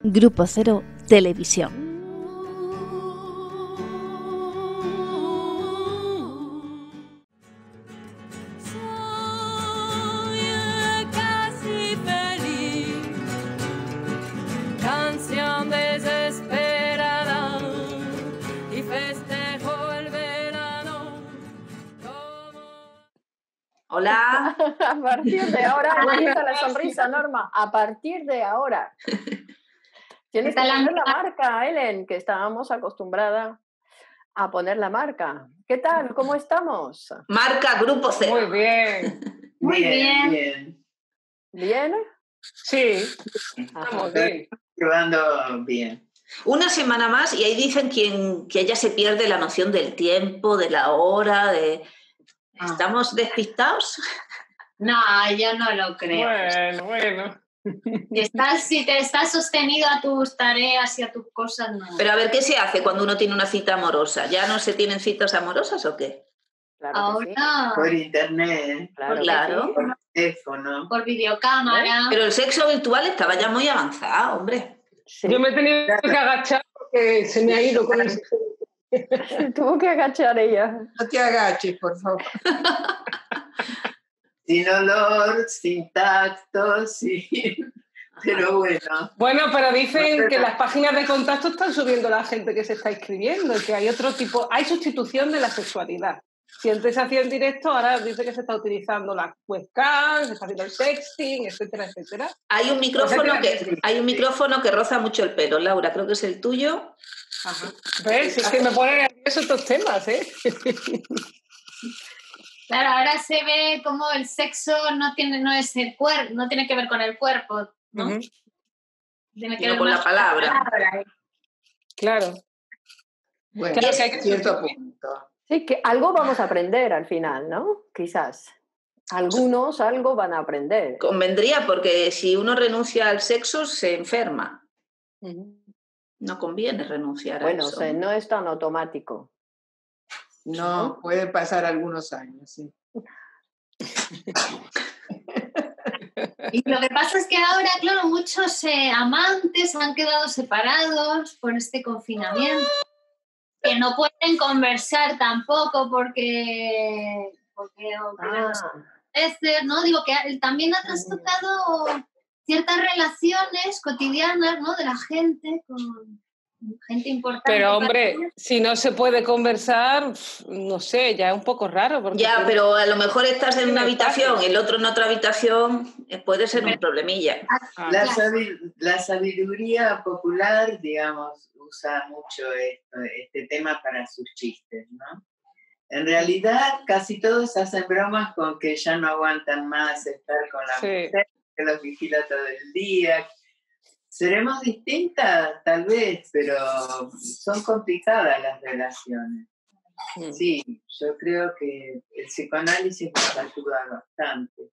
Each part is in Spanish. Grupo Cero Televisión. Soy casi feliz, canción desesperada y festejo el verano. Hola. A partir de ahora empieza la sonrisa, Norma. A partir de ahora. Tienes que poner la marca, Ellen, que estábamos acostumbrada a poner la marca. ¿Qué tal? ¿Cómo estamos? Marca Grupo Cero. Muy bien. Muy bien. ¿Bien? ¿Bien? Sí. Estamos bien. Probando bien. Una semana más y ahí dicen que ya se pierde la noción del tiempo, de la hora, de... ¿Estamos despistados? No, yo no lo creo. Bueno, bueno. Si te estás sostenido a tus tareas y a tus cosas, no. Pero a ver, ¿qué se hace cuando uno tiene una cita amorosa? ¿Ya no se tienen citas amorosas o qué? Claro. Ahora. Sí. Por internet, claro. Sí. Por teléfono. Por videocámara. Pero el sexo virtual estaba ya muy avanzado, hombre. Sí. Yo me he tenido que agachar porque se me ha ido con el sexo. Tuvo que agachar ella. No te agaches, por favor. Sin olor, sin tacto, sin... Pero bueno. Bueno, pero dicen que las páginas de contacto están subiendo la gente que se está inscribiendo, que hay otro tipo... Hay sustitución de la sexualidad. Si antes se hacía en directo, ahora dice que se está utilizando la webcam, se está haciendo el sexting, etcétera, etcétera. Hay un micrófono que roza mucho el pelo, Laura, creo que es el tuyo. Ajá. ¿Ves? Sí, es que me ponen nervioso estos temas, ¿eh? Claro, ahora se ve como el sexo no tiene que ver con el cuerpo, ¿no? Uh-huh. Tiene que ver con la palabra. Claro. Bueno, claro que hay que cierto punto. Sí, que algo vamos a aprender al final, ¿no? Quizás. Algunos algo van a aprender. Convendría, porque si uno renuncia al sexo se enferma. Uh-huh. No conviene renunciar a eso. Bueno, no es tan automático. No, puede pasar algunos años, sí. Y lo que pasa es que ahora, claro, muchos amantes han quedado separados por este confinamiento, que no pueden conversar tampoco ¿no? Digo que también ha trastocado ciertas relaciones cotidianas, ¿no? De la gente con... gente importante. Pero hombre, si no se puede conversar, no sé, ya es un poco raro. Porque ya, pero a lo mejor estás en una habitación, el otro en otra habitación, puede ser un problemilla. La sabiduría popular, digamos, usa mucho este tema para sus chistes, ¿no? En realidad, casi todos hacen bromas con que ya no aguantan más estar con la mujer, que los vigila todo el día. Seremos distintas, tal vez, pero son complicadas las relaciones. Sí, yo creo que el psicoanálisis nos ayuda bastante.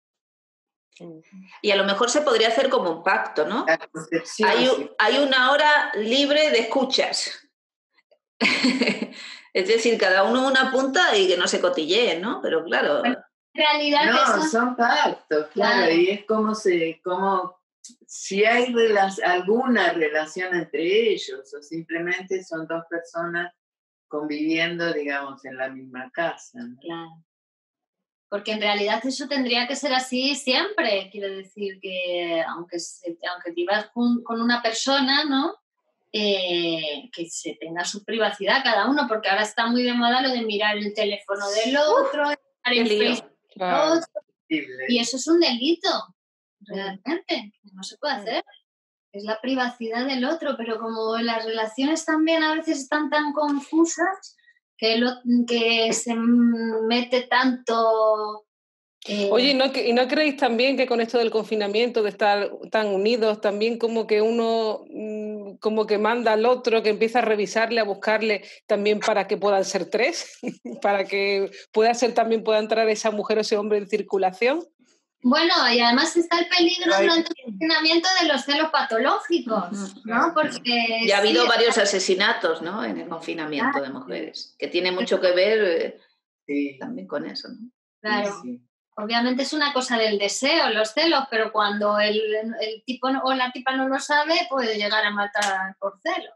Y a lo mejor se podría hacer como un pacto, ¿no? Hay una hora libre de escuchas. Es decir, cada uno una punta y que no se cotilleen, ¿no? Pero claro... En realidad no, son pactos, claro, y es como se... Si hay alguna relación entre ellos o simplemente son dos personas conviviendo, digamos, en la misma casa, ¿no? Claro. Porque en realidad eso tendría que ser así siempre. Quiero decir que aunque vivas con una persona, ¿no? Que se tenga su privacidad cada uno, porque ahora está muy de moda lo de mirar el teléfono del otro, mirar el Facebook del otro. Y eso es un delito. Realmente, no se puede hacer. Es la privacidad del otro, pero como las relaciones también a veces están tan confusas que se mete tanto... Oye, ¿y no creéis también que con esto del confinamiento, de estar tan unidos, también como que uno como que manda al otro, que empieza a revisarle, a buscarle también para que puedan ser tres, para que pueda entrar esa mujer o ese hombre en circulación? Bueno, y además está el peligro durante el confinamiento de los celos patológicos, ¿no? Porque ya ha habido varios asesinatos, ¿no? En el confinamiento de mujeres, que tiene mucho que ver también con eso, ¿no? Claro. Sí. Obviamente es una cosa del deseo, los celos, pero cuando el tipo o la tipa no lo sabe, puede llegar a matar por celos,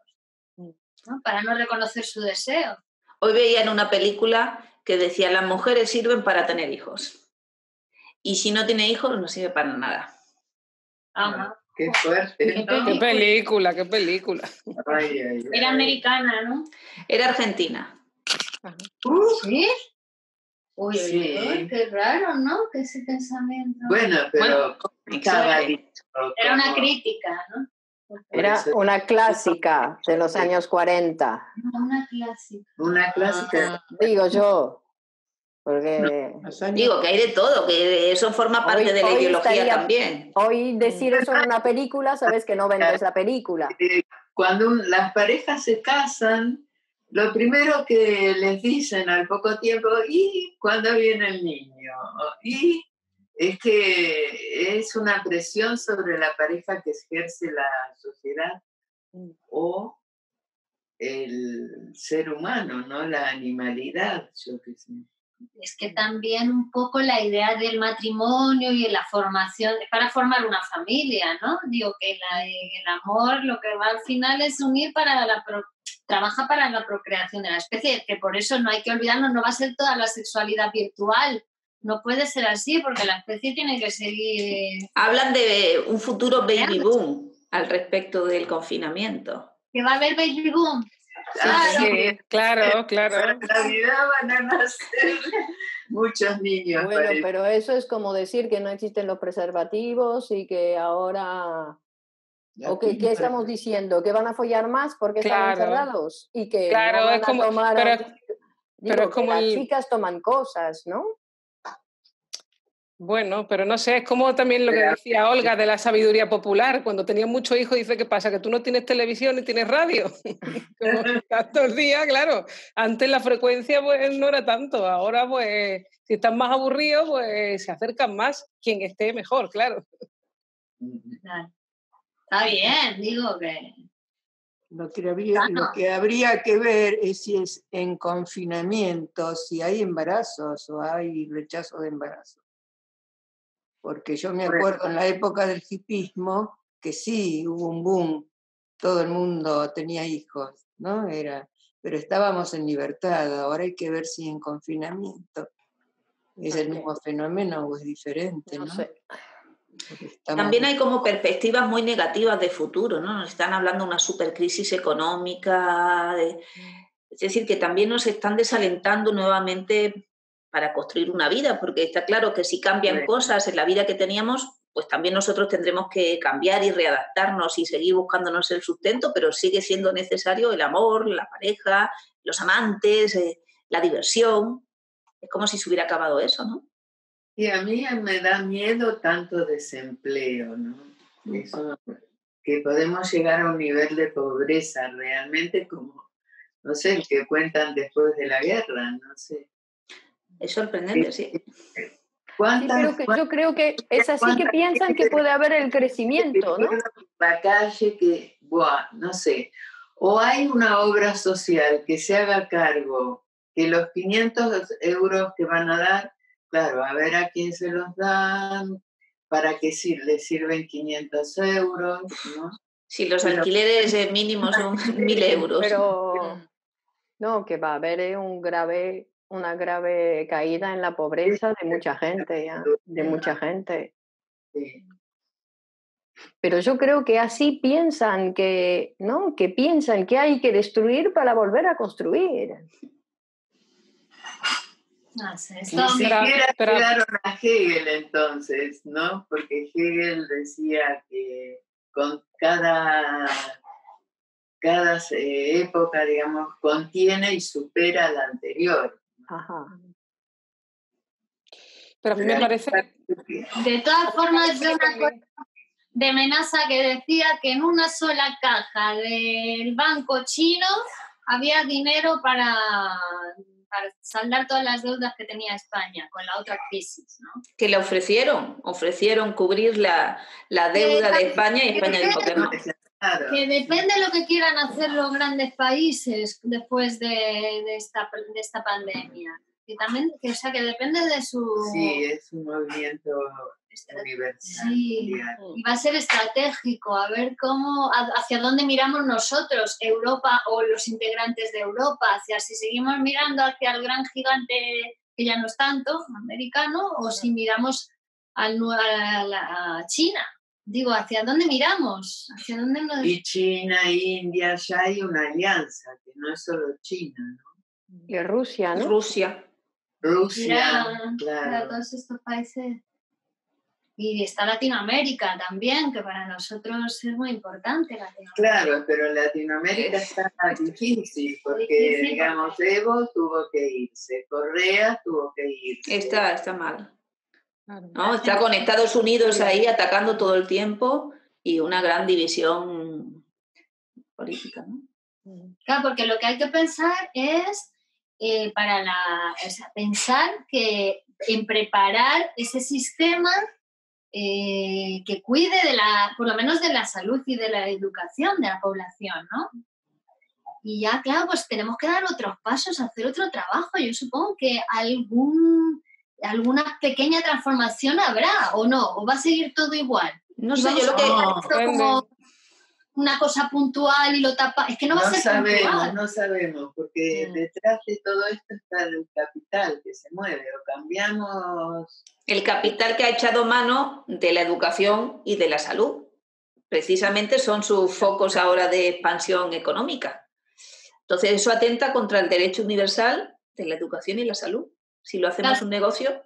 ¿no? Para no reconocer su deseo. Hoy veía en una película que decía, las mujeres sirven para tener hijos. Y si no tiene hijos, no sirve para nada. Ajá. ¡Qué fuerte! ¿No? ¡Qué película, qué película! Ay, ay, ay. Era americana, ¿no? Era argentina. Ajá. ¿Sí? Uy, sí. Uy, qué raro, ¿no? Que ese pensamiento. Bueno, pero estaba dicho, era una crítica, ¿no? Porque era una clásica de los años 40. Una clásica. Una clásica. Digo yo. Porque digo que hay de todo, que eso forma parte de la ideología también. Hoy decir eso en una película, sabes que no vendes la película. Cuando las parejas se casan, lo primero que les dicen al poco tiempo, ¿y cuándo viene el niño? Y es que es una presión sobre la pareja que ejerce la sociedad o el ser humano, ¿no? La animalidad, yo qué sé. Es que también un poco la idea del matrimonio y la formación, para formar una familia, ¿no? Digo que el amor lo que va al final es unir para trabaja para la procreación de la especie, que por eso no hay que olvidarnos, no va a ser toda la sexualidad virtual, no puede ser así porque la especie tiene que seguir... Hablan de un futuro baby boom al respecto del confinamiento. Que va a haber baby boom. Claro, sí, claro, claro. En Navidad van a nacer muchos niños. Bueno, pero eso es como decir que no existen los preservativos y que ahora... Okay, ¿qué estamos diciendo? ¿Que van a follar más porque están encerrados? Y que no van a tomar... Pero como las chicas toman cosas, ¿no? Bueno, pero no sé, es como también lo que decía Olga de la sabiduría popular. Cuando tenía muchos hijos, dice, ¿qué pasa? Que tú no tienes televisión ni tienes radio. Como tantos días, claro. Antes la frecuencia pues no era tanto. Ahora, pues, si están más aburridos, pues se acercan más quien esté mejor, claro. Está bien, digo que... Lo que habría que ver es si es en confinamiento, si hay embarazos o hay rechazo de embarazos. Porque yo me acuerdo en la época del hipismo que sí hubo un boom, todo el mundo tenía hijos, ¿no? Pero estábamos en libertad, ahora hay que ver si en confinamiento es el mismo fenómeno o es diferente, ¿no? También hay como perspectivas muy negativas de futuro, ¿no? Nos están hablando de una supercrisis económica, es decir, que también nos están desalentando nuevamente para construir una vida, porque está claro que si cambian cosas en la vida que teníamos, pues también nosotros tendremos que cambiar y readaptarnos y seguir buscándonos el sustento, pero sigue siendo necesario el amor, la pareja, los amantes, la diversión. Es como si se hubiera acabado eso, ¿no? Y a mí me da miedo tanto desempleo, ¿no? Eso, que podemos llegar a un nivel de pobreza realmente como, no sé, el que cuentan después de la guerra, no sé. Es sorprendente, sí. Yo creo que es así que piensan que puede haber el crecimiento, ¿no? La calle que, no sé, o hay una obra social que se haga cargo, que los 500 euros que van a dar, claro, a ver a quién se los dan, para qué les sirven 500 euros, ¿no? Si los alquileres mínimos son 1.000 euros. Pero, no, que va a haber una grave caída en la pobreza de mucha gente, Sí. Pero yo creo que así piensan que, ¿no? Que piensan que hay que destruir para volver a construir. No sé, Ni siquiera llegaron a Hegel entonces, ¿no? Porque Hegel decía que con cada época, digamos, contiene y supera la anterior. Ajá. Pero a mí me parece... De todas formas, yo una cosa de Menassa que decía que en una sola caja del banco chino había dinero para saldar todas las deudas que tenía España con la otra crisis, ¿no? Que le ofrecieron cubrir la deuda de España y España dijo que no. Claro. Que depende de lo que quieran hacer los grandes países después de esta pandemia. que también, que, o sea, que depende de su... Sí, es un movimiento universal. Sí, y va a ser estratégico, a ver cómo, hacia dónde miramos nosotros, Europa o los integrantes de Europa, hacia si seguimos mirando hacia el gran gigante, que ya no es tanto, americano, o si miramos a China. Digo, ¿hacia dónde miramos? ¿Hacia dónde nos... Y China e India, ya hay una alianza, que no es solo China, ¿no? Y Rusia, ¿no? Rusia, claro. Para todos estos países. Y está Latinoamérica también, que para nosotros es muy importante. Claro, pero Latinoamérica está difícil, porque, digamos, Evo tuvo que irse, Correa tuvo que irse. Está mal. No, está con Estados Unidos ahí atacando todo el tiempo y una gran división política, ¿no? Claro, porque lo que hay que pensar es pensar que en preparar ese sistema que cuide de la, por lo menos de la salud y de la educación de la población, ¿no? Y ya, claro, pues tenemos que dar otros pasos, hacer otro trabajo. Yo supongo que alguna pequeña transformación habrá, o no, o va a seguir todo igual. No sé, yo lo que es como una cosa puntual y lo tapa, es que no va a ser puntual. No sabemos, porque detrás de todo esto está el capital que se mueve, o cambiamos... El capital que ha echado mano de la educación y de la salud, precisamente son sus focos ahora de expansión económica. Entonces eso atenta contra el derecho universal de la educación y la salud. Si lo hacemos un negocio...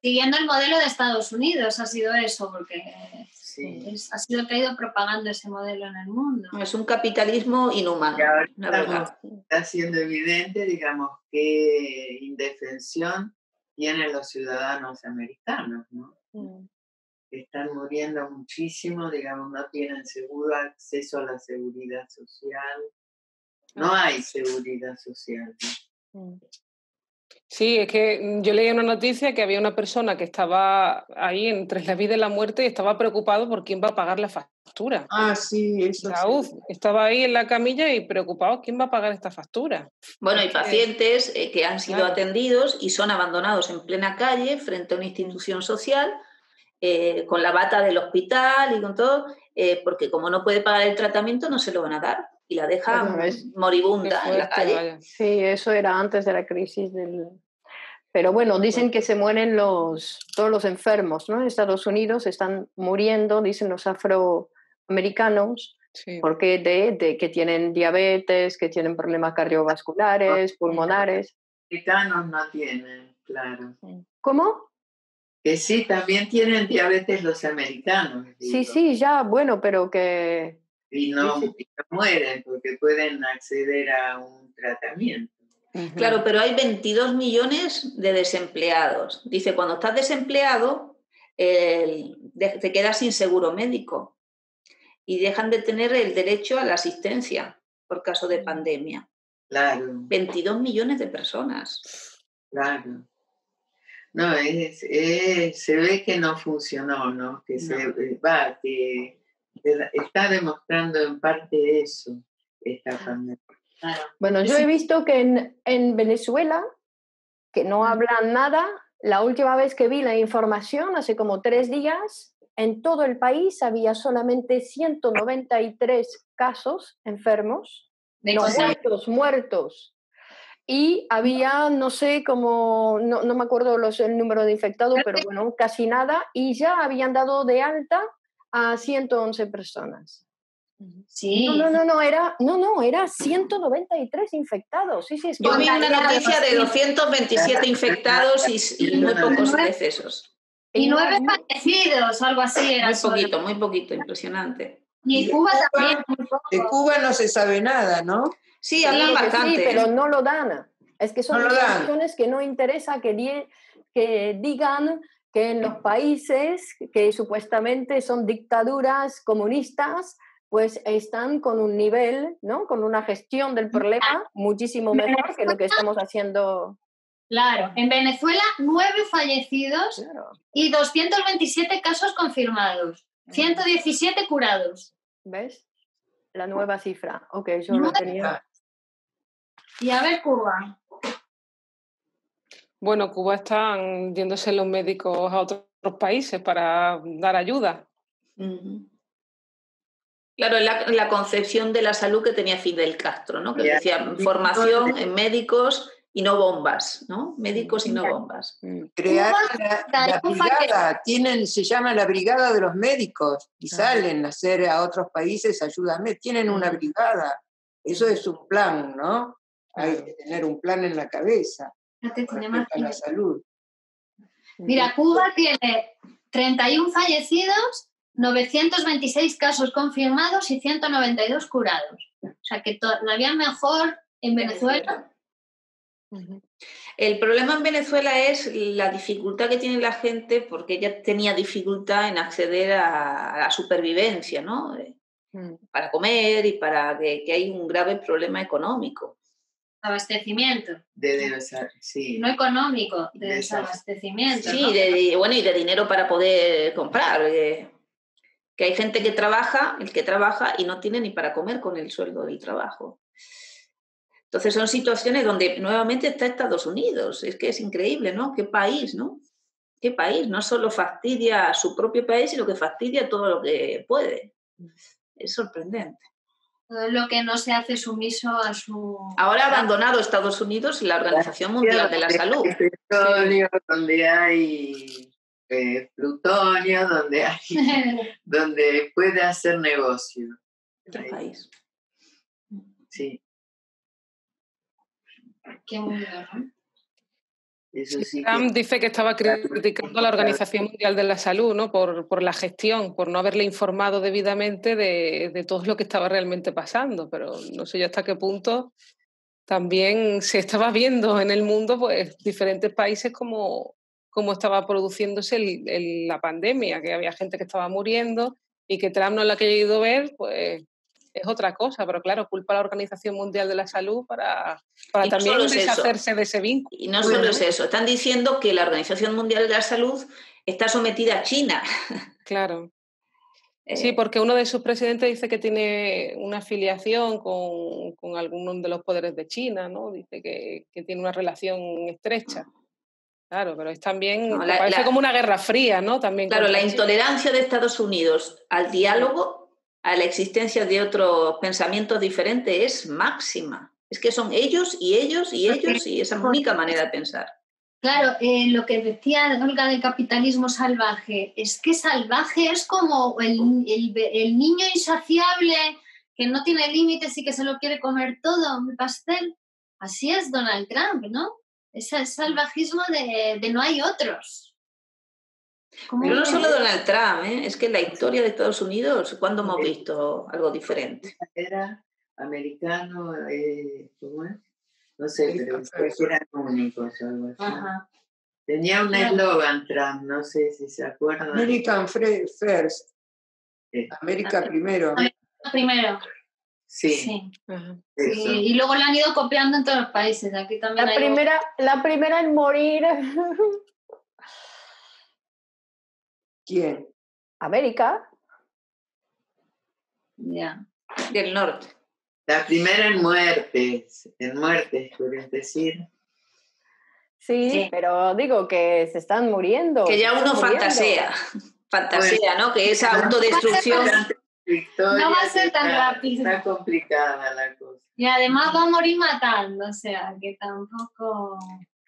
Siguiendo el modelo de Estados Unidos ha sido eso, porque ha sido el que ha ido propagando ese modelo en el mundo. Es un capitalismo inhumano. Y ahora está siendo evidente, digamos, qué indefensión tienen los ciudadanos americanos, ¿no? Están muriendo muchísimo, digamos, no tienen seguro acceso a la seguridad social. No hay seguridad social, ¿no? Sí, es que yo leí una noticia que había una persona que estaba ahí entre la vida y la muerte y estaba preocupado por quién va a pagar la factura. Ah, sí, eso sí. Estaba ahí en la camilla y preocupado quién va a pagar esta factura. Bueno, hay pacientes que han sido atendidos y son abandonados en plena calle frente a una institución social con la bata del hospital y con todo, porque como no puede pagar el tratamiento no se lo van a dar. Y la deja moribunda en la calle. Vaya. Sí, eso era antes de la crisis. Pero bueno, dicen que se mueren todos los enfermos, ¿no? En Estados Unidos están muriendo, dicen los afroamericanos, porque que tienen diabetes, que tienen problemas cardiovasculares, pulmonares. Los mexicanos no tienen, claro. ¿Cómo? Que sí, también tienen diabetes los americanos. Digo. Sí, ya, bueno, pero que... Y no mueren porque pueden acceder a un tratamiento. Claro, pero hay 22 millones de desempleados. Dice, cuando estás desempleado, te quedas sin seguro médico y dejan de tener el derecho a la asistencia por caso de pandemia. Claro. 22 millones de personas. Claro. No, se ve que no funcionó, ¿no? Está demostrando en parte eso, esta pandemia. Bueno, yo he visto que en Venezuela, que no hablan nada, la última vez que vi la información, hace como 3 días, en todo el país había solamente 193 casos enfermos, muertos. Y había, no sé, como, no me acuerdo el número de infectados, pero bueno, casi nada, y ya habían dado de alta a 111 personas. Sí. No, era 193 infectados. Sí, yo vi una noticia de 227 infectados y muy pocos decesos. Y 9 fallecidos, algo así era. Muy poquito, impresionante. Y en Cuba también. De Cuba no se sabe nada, ¿no? Sí, hablan bastante. Sí, pero no lo dan. Es que son cuestiones que no interesa que digan... que en los países que supuestamente son dictaduras comunistas, pues están con un nivel, ¿no? Con una gestión del problema muchísimo mejor que lo que estamos haciendo. Claro, en Venezuela 9 fallecidos y 227 casos confirmados, 117 curados. ¿Ves? La nueva cifra. Ok, yo lo tenía. Y a ver Cuba. Bueno, Cuba están yéndose los médicos a otros países para dar ayuda. Uh-huh. Claro, la concepción de la salud que tenía Fidel Castro, ¿no? Que yeah. decía formación en médicos y no bombas, ¿no? Médicos y no bombas. Crear la brigada, se llama la brigada de los médicos y salen a hacer a otros países, ayúdame, tienen una brigada. Eso es un plan, ¿no? Hay que tener un plan en la cabeza para la salud. Mira, Cuba tiene 31 fallecidos, 926 casos confirmados y 192 curados. O sea que todavía mejor en Venezuela. El problema en Venezuela es la dificultad que tiene la gente porque ella tenía dificultad en acceder a la supervivencia, ¿no? Para comer y para que hay un grave problema económico. Abastecimiento. Sí. No económico, de desabastecimiento. Sí, ¿no? Bueno, y de dinero para poder comprar. Que hay gente que trabaja, el que trabaja y no tiene ni para comer con el sueldo del trabajo. Entonces son situaciones donde nuevamente está Estados Unidos. Es que es increíble, ¿no? Qué país, ¿no? Qué país. No solo fastidia a su propio país, sino que fastidia todo lo que puede. Es sorprendente. Todo lo que no se hace sumiso a su... Ahora ha abandonado Estados Unidos y la Organización Mundial de la Salud. Plutonio, donde hay plutonio, donde hay... donde puede hacer negocio. Otro país. Sí. Qué muy raro. Eso sí. Trump dice que estaba criticando a la Organización Mundial de la Salud, ¿no? por la gestión, por no haberle informado debidamente de todo lo que estaba realmente pasando, pero no sé yo hasta qué punto también se estaba viendo en el mundo pues diferentes países cómo estaba produciéndose la pandemia, que había gente que estaba muriendo y que Trump no la ha querido ver, pues es otra cosa, pero claro, culpa a la Organización Mundial de la Salud para también deshacerse de ese vínculo. Y no solo es eso, están diciendo que la Organización Mundial de la Salud está sometida a China. Claro. Sí, porque uno de sus presidentes dice que tiene una afiliación con alguno de los poderes de China, ¿no? Dice que tiene una relación estrecha. Claro, pero es también, no, parece como una guerra fría, ¿no? También claro, la intolerancia de Estados Unidos al diálogo, a la existencia de otros pensamientos diferentes es máxima. Es que son ellos y ellos y ellos y esa es la única manera de pensar. Claro, lo que decía Olga del capitalismo salvaje, es que salvaje es como el niño insaciable que no tiene límites y que se lo quiere comer todo, un pastel. Así es Donald Trump, ¿no? Es el salvajismo de no hay otros. Pero no solo Donald Trump, ¿eh? Es que la historia de Estados Unidos, ¿cuándo hemos visto algo diferente? Era americano, ¿cómo es? No sé, pero eran únicos o algo así. Ajá. Tenía un eslogan Trump, no sé si se acuerdan. American First. América primero. América primero. Sí. Sí. Y luego lo han ido copiando en todos los países. Aquí también la primera en morir. ¿Quién? América. Ya. Yeah. Del norte. La primera en muertes, quieres decir. Sí, sí, pero digo que se están muriendo. Que ya uno fantasea, bueno, ¿no? Que esa autodestrucción. No va a ser tan rápido. Está complicada la cosa. Y además va a morir matando, o sea, que tampoco...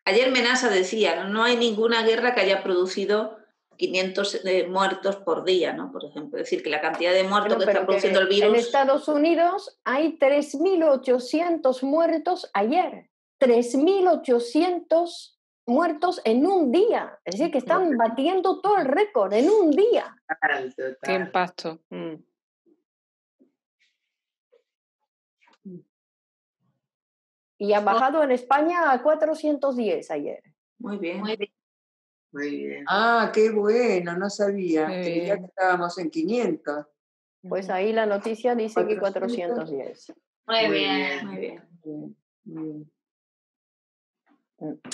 Ayer Menassa decía, no hay ninguna guerra que haya producido 500 muertos por día, ¿no? Por ejemplo, es decir, que la cantidad de muertos que está produciendo el virus... En Estados Unidos hay 3.800 muertos ayer. 3.800 muertos en un día. Es decir, que están batiendo todo el récord en un día. Total. Qué impacto. Y ha bajado en España a 410 ayer. Muy bien. Muy bien. Muy bien. Ah, qué bueno, no sabía. Creía que estábamos en 500. Pues ahí la noticia dice 400. Que 410. Muy bien, muy bien.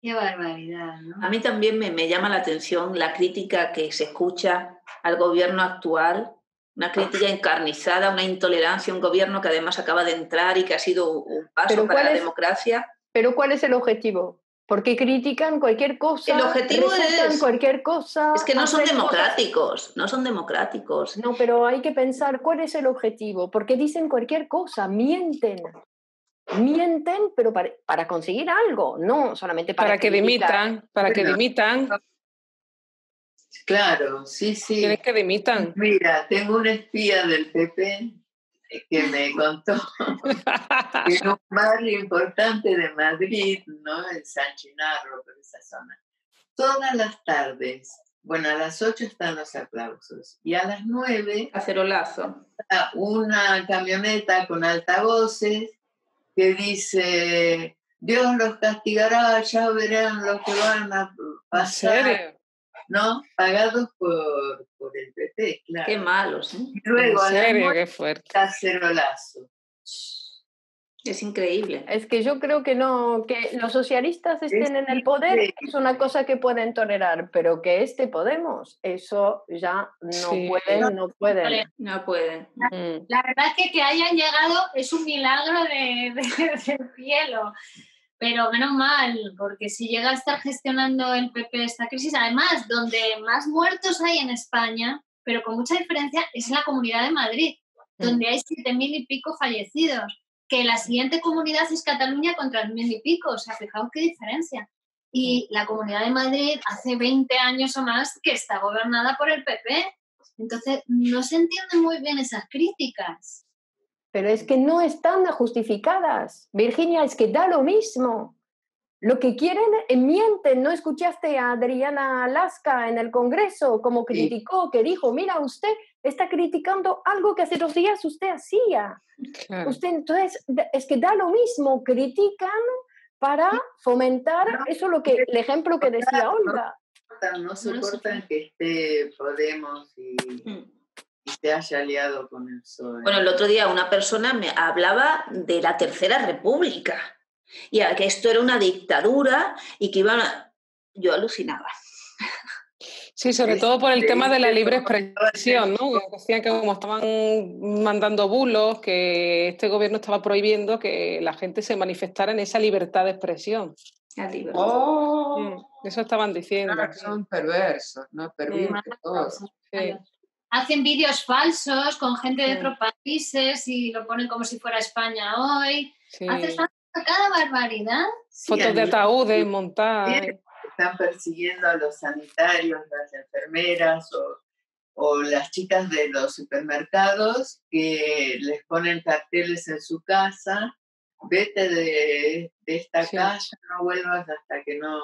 Qué barbaridad, ¿no? A mí también me llama la atención la crítica que se escucha al gobierno actual, una crítica encarnizada, una intolerancia, un gobierno que además acaba de entrar y que ha sido un paso para la democracia. ¿Pero cuál es el objetivo? Porque critican cualquier cosa, el objetivo es cualquier cosa. Es que no son democráticos, no son democráticos. No, pero hay que pensar cuál es el objetivo, porque dicen cualquier cosa, mienten. Mienten, pero para conseguir algo, no solamente para que dimitan, para que dimitan. Claro, sí, sí. Tienes que dimitan. Mira, tengo un espía del PP que me contó que en un barrio importante de Madrid, ¿no? En San Chinarro, por esa zona, todas las tardes, bueno, a las 8 están los aplausos y a las 9 cacerolazo, una camioneta con altavoces que dice: Dios los castigará, ya verán lo que van a pasar. ¿En serio? ¿No? Pagados por el PT, claro. Qué malos, ¿eh? Y luego, ¿en serio? Qué fuerte. Cacerolazo. Es increíble. Es que yo creo que no, que los socialistas estén en el poder es una cosa que pueden tolerar, pero que Podemos, eso ya no, sí, pueden, no pueden. No pueden. La verdad es que hayan llegado es un milagro del cielo. Pero menos mal, porque si llega a estar gestionando el PP esta crisis, además, donde más muertos hay en España, pero con mucha diferencia, es en la Comunidad de Madrid, donde hay 7,000 y pico fallecidos. Que la siguiente comunidad es Cataluña con 3,000 y pico, o sea, fijaos qué diferencia. Y la Comunidad de Madrid hace 20 años o más que está gobernada por el PP. Entonces, no se entienden muy bien esas críticas. Pero es que no están justificadas. Virginia, es que da lo mismo. Lo que quieren, mienten. ¿No escuchaste a Adriana Lasca en el Congreso como criticó, que dijo, mira, usted está criticando algo que hace 2 días usted hacía? Claro. Usted, entonces, es que da lo mismo, critican para fomentar, no, eso es lo que, el ejemplo que decía Olga. No soportan que esté Podemos y te haya aliado con el PSOE. Bueno, el otro día una persona me hablaba de la Tercera República. Y que esto era una dictadura y que iban a... Yo alucinaba. Sí, sobre todo por el tema de la libre expresión, ¿no? Decían que como estaban mandando bulos, que este gobierno estaba prohibiendo que la gente se manifestara en esa libertad de expresión. La libertad. Oh, eso estaban diciendo. No, son perversos, no pervierten todo. Sí. Hacen vídeos falsos con gente de otros países y lo ponen como si fuera España hoy. Sí. Cada barbaridad. Sí, fotos de ataúdes montadas. Están persiguiendo a los sanitarios, las enfermeras o las chicas de los supermercados que les ponen carteles en su casa. Vete de esta casa, no vuelvas hasta que no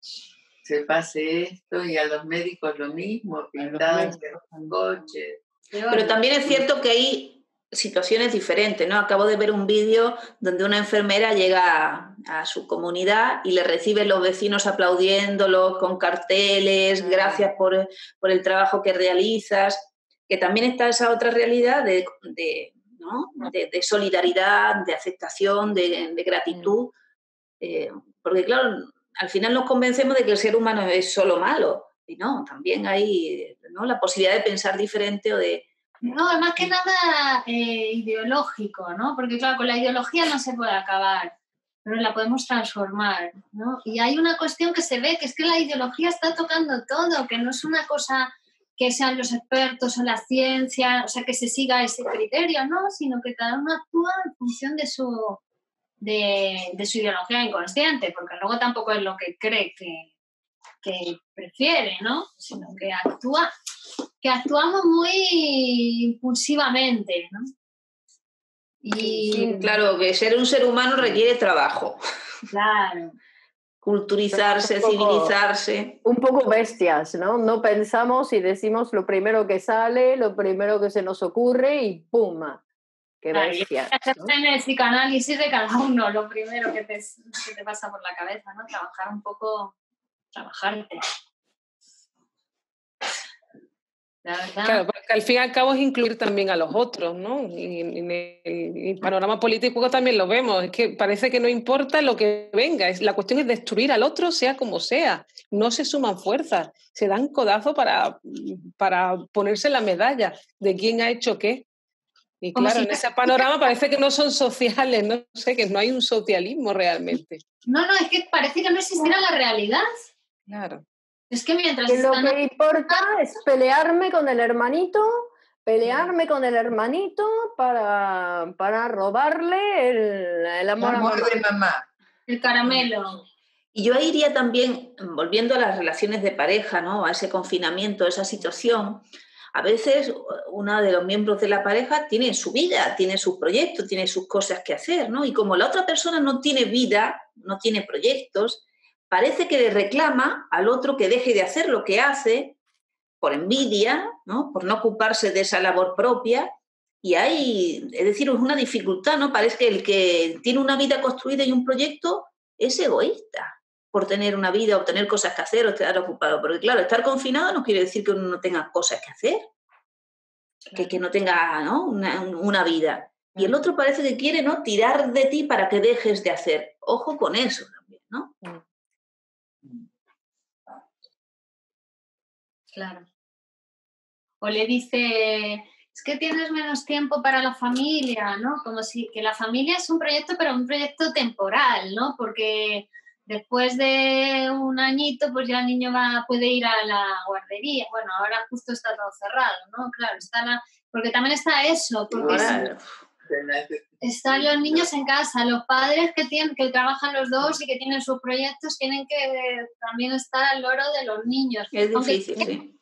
se pase esto. Y a los médicos lo mismo, pintadas de los coches. Pero también es cierto que ahí situaciones diferentes, ¿no? Acabo de ver un vídeo donde una enfermera llega a su comunidad y le reciben los vecinos aplaudiéndolo con carteles, gracias por el trabajo que realizas, que también está esa otra realidad de solidaridad, de aceptación, de gratitud, porque claro, al final nos convencemos de que el ser humano es solo malo, y no, también hay, ¿no?, la posibilidad de pensar diferente o de... No, más que nada ideológico, ¿no? Porque claro, con la ideología no se puede acabar, pero la podemos transformar, ¿no? Y hay una cuestión que se ve, que es que la ideología está tocando todo, que no es una cosa que sean los expertos o la ciencia, o sea, que se siga ese criterio, ¿no? Sino que cada uno actúa en función de su ideología inconsciente, porque luego tampoco es lo que cree que prefiere, ¿no? Sino que actúa... que actuamos muy impulsivamente, ¿no? Y sí, claro, que ser un ser humano requiere trabajo. Claro. Culturizarse, civilizarse. Un poco bestias, ¿no? No pensamos y decimos lo primero que sale, lo primero que se nos ocurre y ¡pum! ¡Qué bestias! ¿No? En el psicoanálisis de cada uno, lo primero que te pasa por la cabeza, ¿no? Trabajar un poco, trabajarte. Claro, porque al fin y al cabo es incluir también a los otros, ¿no? Y en el panorama político también lo vemos, es que parece que no importa lo que venga, la cuestión es destruir al otro sea como sea, no se suman fuerzas, se dan codazo para ponerse la medalla de quién ha hecho qué. Y claro, en ese panorama parece que no son sociales, no sé, que no hay un socialismo realmente. No, no, es que parece que no existiera la realidad. Claro. Es que mientras que están... Lo que importa es pelearme con el hermanito, para robarle el amor de mamá. El caramelo. Y yo iría también, volviendo a las relaciones de pareja, ¿no? A ese confinamiento, a esa situación... A veces uno de los miembros de la pareja tiene su vida, tiene sus proyectos, tiene sus cosas que hacer, ¿no? Y como la otra persona no tiene vida, no tiene proyectos, parece que le reclama al otro que deje de hacer lo que hace por envidia, ¿no? Por no ocuparse de esa labor propia. Y hay, es decir, es una dificultad, ¿no? Parece que el que tiene una vida construida y un proyecto es egoísta por tener una vida, o tener cosas que hacer, o estar ocupado. Porque claro, estar confinado no quiere decir que uno no tenga cosas que hacer, que no tenga, ¿no? Una vida. Y el otro parece que quiere, ¿no?, tirar de ti para que dejes de hacer. Ojo con eso también, ¿no? Claro. O le dice, es que tienes menos tiempo para la familia, ¿no? Como si que la familia es un proyecto, pero un proyecto temporal, ¿no? Porque... Después de un añito, pues ya el niño puede ir a la guardería. Bueno, ahora justo está todo cerrado, ¿no? Claro, porque también está eso. Porque bueno, están los niños en casa, los padres que trabajan los dos y que tienen sus proyectos tienen que también estar al loro de los niños. Es difícil, sí.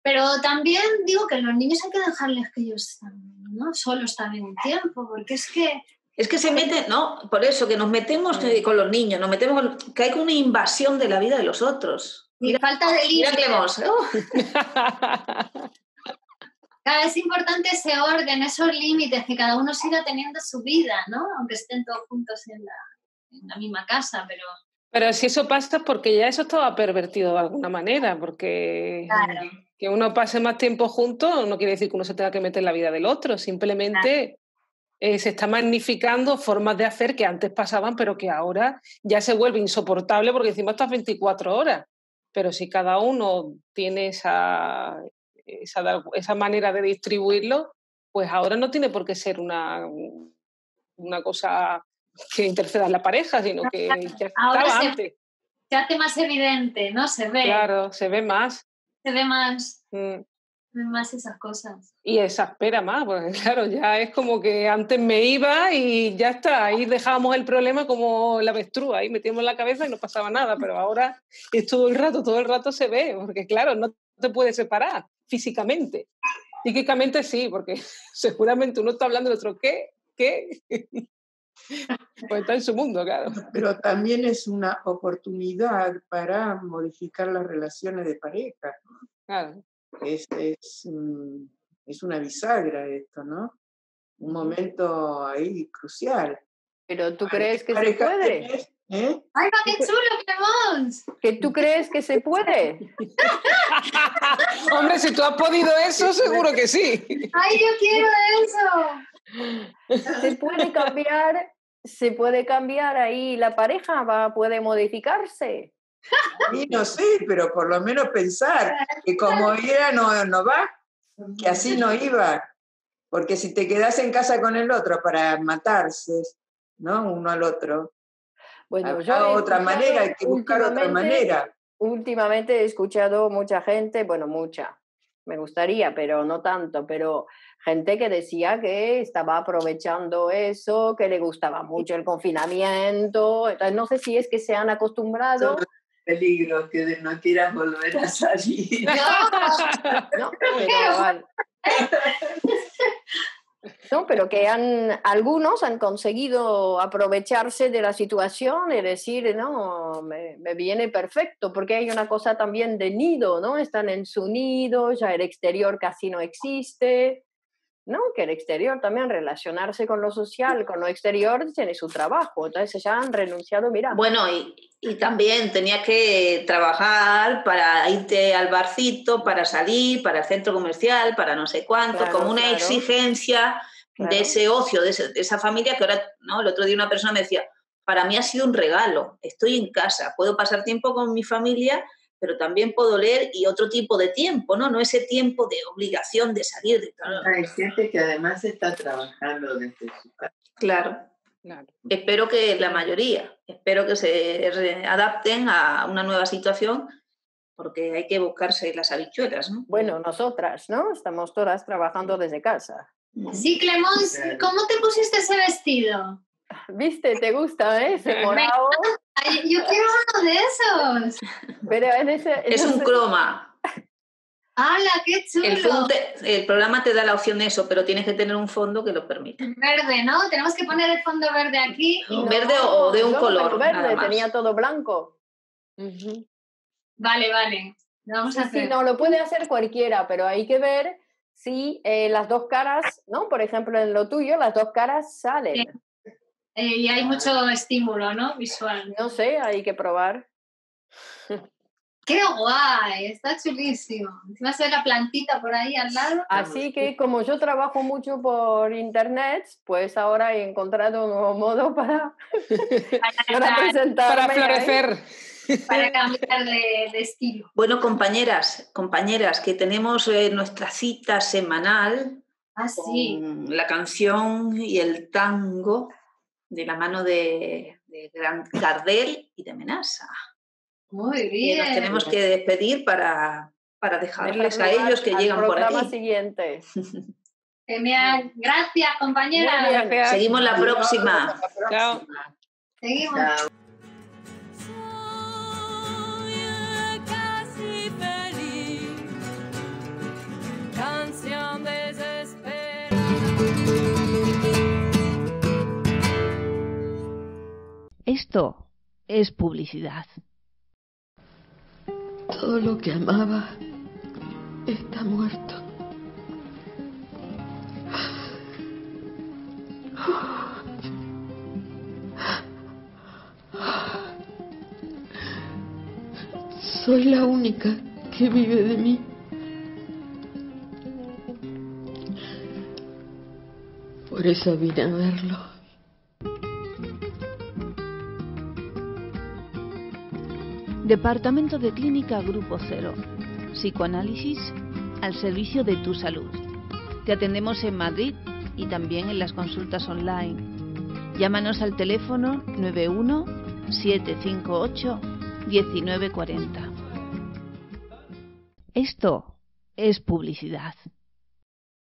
Pero también digo que los niños hay que dejarles que ellos también, ¿no? Solos también un tiempo, porque es que... Es que se mete, ¿no? Por eso, que nos metemos con los niños, que hay una invasión de la vida de los otros. Mira, falta de límites. Claro, es importante ese orden, esos límites, que cada uno siga teniendo su vida, ¿no? Aunque estén todos juntos en la misma casa, pero... Pero si eso pasa es porque ya eso estaba pervertido de alguna manera, porque... Claro. Que uno pase más tiempo juntos no quiere decir que uno se tenga que meter en la vida del otro, simplemente... Claro. Se está magnificando formas de hacer que antes pasaban, pero que ahora ya se vuelve insoportable porque encima estás 24 horas. Pero si cada uno tiene esa manera de distribuirlo, pues ahora no tiene por qué ser una cosa que interceda en la pareja, sino que ya estaba antes. Se hace más evidente, ¿no? Se ve. Claro, se ve más. Se ve más. Más esas cosas. Y exaspera más, porque claro, ya es como que antes me iba y ya está, ahí dejábamos el problema como la avestruz, ahí metíamos la cabeza y no pasaba nada, pero ahora es todo el rato se ve, porque claro, no te puedes separar físicamente. Psíquicamente sí, porque seguramente uno está hablando del otro, ¿qué? Pues está en su mundo, claro. Pero también es una oportunidad para modificar las relaciones de pareja. Claro. Es una bisagra esto, ¿no? Un momento ahí crucial. ¿Pero tú crees que se puede? ¡Ay, va, qué chulo, Clemón! ¿Que tú crees que se puede? Hombre, si tú has podido eso, seguro que sí. ¡Ay, yo quiero eso! Se puede cambiar ahí la pareja, puede modificarse. Sí, no sé, pero por lo menos pensar que como era no va, que así no iba, porque si te quedas en casa con el otro para matarse, ¿no? Uno al otro. Bueno, hay que buscar otra manera. Últimamente he escuchado mucha gente, me gustaría, pero no tanto, pero gente que decía que estaba aprovechando eso, que le gustaba mucho el confinamiento, entonces no sé si es que se han acostumbrado... Peligro, que no quieras volver a salir. No, pero que algunos han conseguido aprovecharse de la situación y decir, no, me viene perfecto, porque hay una cosa también de nido, ¿no? Están en su nido, ya el exterior casi no existe, ¿no? Que el exterior también, relacionarse con lo social, con lo exterior, tiene su trabajo, entonces ya han renunciado, mira. Bueno, y también tenías que trabajar para irte al barcito, para salir, para el centro comercial, para no sé cuánto, claro, como una exigencia de ese ocio, de esa familia que ahora, ¿no? El otro día una persona me decía, para mí ha sido un regalo, estoy en casa, puedo pasar tiempo con mi familia, pero también puedo leer y otro tipo de tiempo, ¿no? No ese tiempo de obligación de salir de trabajo. Hay gente que además está trabajando desde su casa. Claro. Claro. Espero que la mayoría, espero que se adapten a una nueva situación, porque hay que buscarse las habichuelas, ¿no? Bueno, nosotras, ¿no? Estamos todas trabajando desde casa. Sí, Clemons, ¿cómo te pusiste ese vestido? ¿Viste? ¿Te gusta, eh? Ese morado. Yo quiero uno de esos. Pero es un croma. ¡Hala, qué chulo! El programa te da la opción de eso, pero tienes que tener un fondo que lo permita. Verde, ¿no? Tenemos que poner el fondo verde aquí. No, verde o de un color. Verde, tenía todo blanco. Uh-huh. Vale, vale. Vamos a hacer. Sí, no, lo puede hacer cualquiera, pero hay que ver si las dos caras, ¿no? Por ejemplo, en lo tuyo, las dos caras salen. Sí. Y hay mucho estímulo, ¿no? Visual. No sé, hay que probar. ¡Qué guay! Está chulísimo. Encima se ve la plantita por ahí al lado. Así que como yo trabajo mucho por internet, pues ahora he encontrado un nuevo modo para presentarme. Para florecer. Para cambiar de estilo. Bueno, compañeras, que tenemos nuestra cita semanal. Ah, sí. Con la canción y el tango de la mano de Gran Gardel y de Menassa. Muy bien. Y nos tenemos que despedir para dejarles a ellos que llegan por aquí. Al programa siguiente. Genial. Gracias, compañeras. Gracias. Seguimos la próxima. Chao. Seguimos. Chao. Esto es publicidad. Todo lo que amaba está muerto. Soy la única que vive de mí. Por eso vine a verlo. Departamento de Clínica Grupo Cero. Psicoanálisis al servicio de tu salud. Te atendemos en Madrid y también en las consultas online. Llámanos al teléfono 91 758 1940. Esto es publicidad.